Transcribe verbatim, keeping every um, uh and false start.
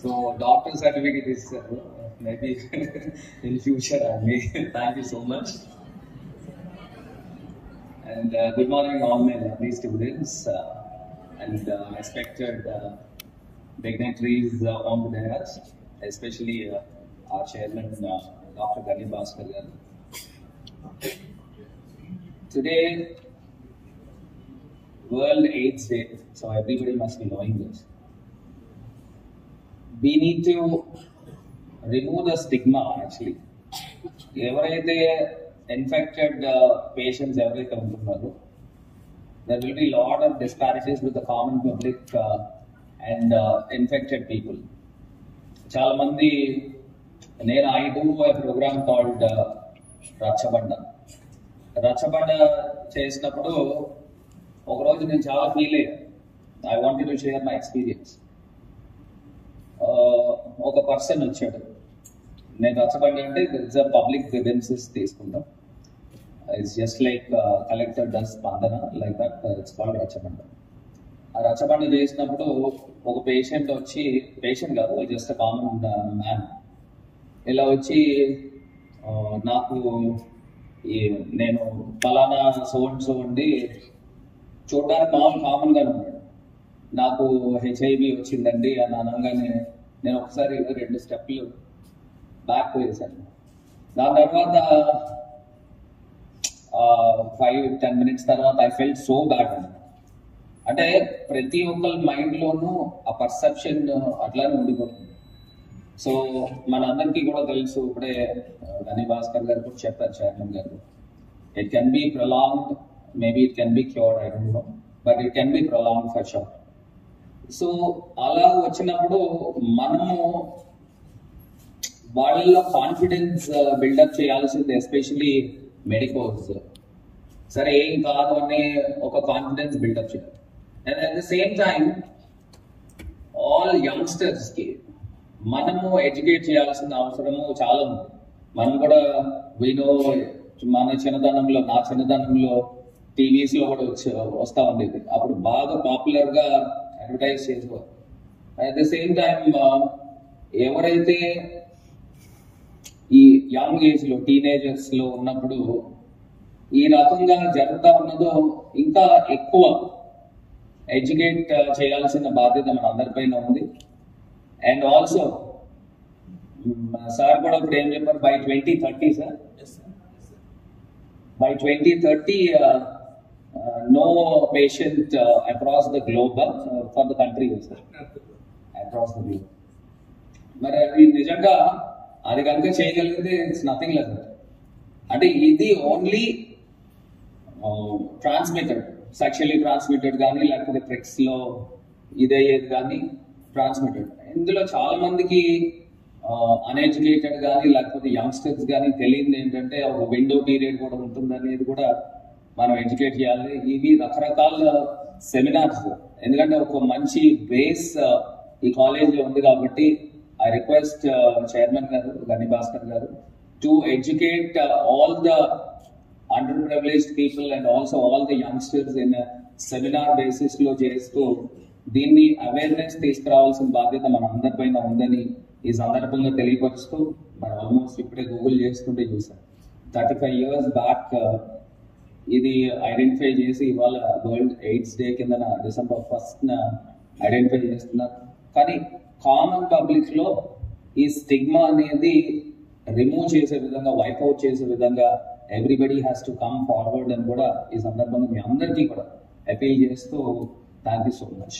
So doctor certificate is uh, maybe in future only. Thank you so much. And uh, good morning all my lovely students uh, and uh, respected uh, dignitaries uh, on the dais, especially uh, our chairman uh, Doctor Gani Bhaskar Rao. Today, World AIDS Day, so everybody must be knowing this. We need to remove the stigma actually. Every day infected uh, patients every time there will be a lot of disparities with the common public uh, and uh, infected people. Chalamandi, I do a program called uh, Rachabanda. Rachabanda Chesnapadu, I wanted to share my experience. ఒక person వచ్చాడు, నేను రచ్చబండి అంటే it's a public grievances తీసుకుంటాం, it's just like collector does Spandana, like that it's called Rachabanda. ఆ రచ్చబండి చేసినప్పుడు ఒక patient వచ్చి, patient కాదు జస్ట్ కామన్ మ్యాన్, ఇలా వచ్చి నాకు నేను ఫలానా సోన్ సో ఉండి చూడడానికి మామూలు కామన్గానే ఉన్నాడు, నాకు హెచ్ఐవి వచ్చిందండి అని అనగానే నేను ఒకసారి రెండు స్టెప్లు బ్యాక్ వేసాను. దాని తర్వాత ఫైవ్ టెన్ మినిట్స్ తర్వాత ఐ ఫెల్ట్ సో బ్యాడ్ అన్నమాట. అంటే ప్రతి ఒక్కరి మైండ్లోనూ ఆ పర్సెప్షన్ అట్లానే ఉండిపోతుంది. సో మనందరికీ కూడా తెలుసు, ఇప్పుడే గని భాస్కర్ గారు కూడా చెప్పారు, చైర్మన్ గారు, it can be prolonged, maybe it can be cured, I don't know, but it can be prolonged for sure. So అలా వచ్చినప్పుడు మనము వాళ్ళలో కాన్ఫిడెన్స్ బిల్డప్ చేయాల్సింది, ఎస్పెషలీ మెడికోస్. సరే ఏం కాదు అనే ఒక కాన్ఫిడెన్స్ బిల్డప్ చేయాలి. And at the same time all యంగ్స్టర్స్కి మనము ఎడ్యుకేట్ చేయాల్సిన అవసరము చాలా ఉంది. మనం కూడా వినో మన చిన్నతనంలో, నా చిన్నతనంలో టీవీస్లో కూడా వచ్చి వస్తూ ఉండేది, అప్పుడు బాగా పాపులర్గా అడ్వర్టైజ్ చేసుకోవాలి. అట్ ద సేమ్ టైం ఎవరైతే ఈ యంగ్ ఏజ్లో టీనేజర్స్లో ఉన్నప్పుడు ఈ రకంగా జరుగుతూ ఉన్నదో ఇంకా ఎక్కువ ఎడ్యుకేట్ చేయాల్సిన బాధ్యత మన అందరిపైన ఉంది. అండ్ ఆల్సో సార్ కూడా ఇప్పుడు ఏం చెప్పారు, by twenty thirty sir by twenty thirty Uh, no patient uh, across the globe uh, for the country also. Across the globe. But in Nijanga, it's nothing like that. And it is only uh, transmitted, sexually transmitted, like the pricks law, transmitted. In the Chalamandiki, uneducated, like the youngsters, the window period, మనం educate చేయాలి. ఇవి రకరకాల seminars, ఎందుకంటే ఒక మంచి base ఈ కాలేజ్లో ఉంది కాబట్టి ఐ రిక్వెస్ట్ చైర్మన్ గారు గని భాస్కర్ గారు to educate all the underprivileged people and also all the youngsters in seminar బేసిస్లో చేస్తూ దీన్ని అవేర్నెస్ తీసుకురావాల్సిన బాధ్యత మన అందరిపైన ఉందని ఈ సందర్భంగా తెలియపరుస్తూ, మనం ఆల్మోస్ట్ ఇప్పుడే గూగుల్ చేసుకుంటే చూసాం, థర్టీ ఫైవ్ ఇయర్స్ బ్యాక్ ఇది ఐడెంటిఫై చేసి ఇవాళ వరల్డ్ ఎయిడ్స్ డే కింద డిసెంబర్ ఫస్ట్న ఐడెంటిఫై చేస్తున్నారు. కానీ కామన్ పబ్లిక్లో ఈ స్టిగ్మా అనేది రిమూవ్ చేసే విధంగా, వైప్అవుట్ చేసే విధంగా everybody has to come forward అని కూడా ఈ సందర్భంగా మీ అందరికీ కూడా అపీల్ చేస్తూ థ్యాంక్ యూ సో మచ్.